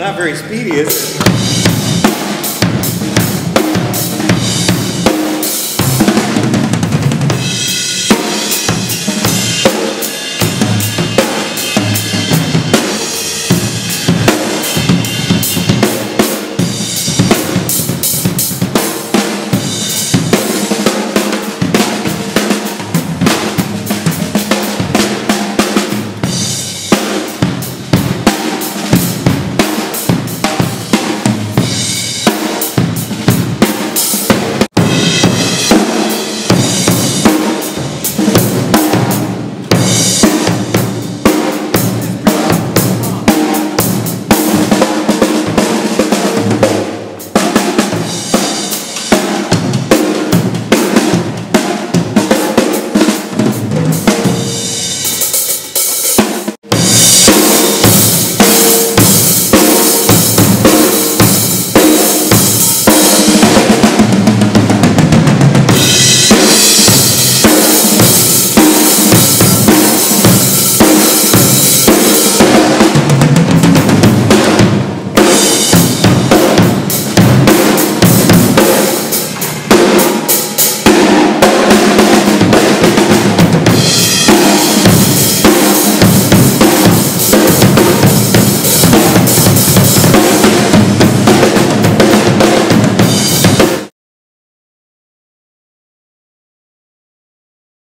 not very speedy, is it?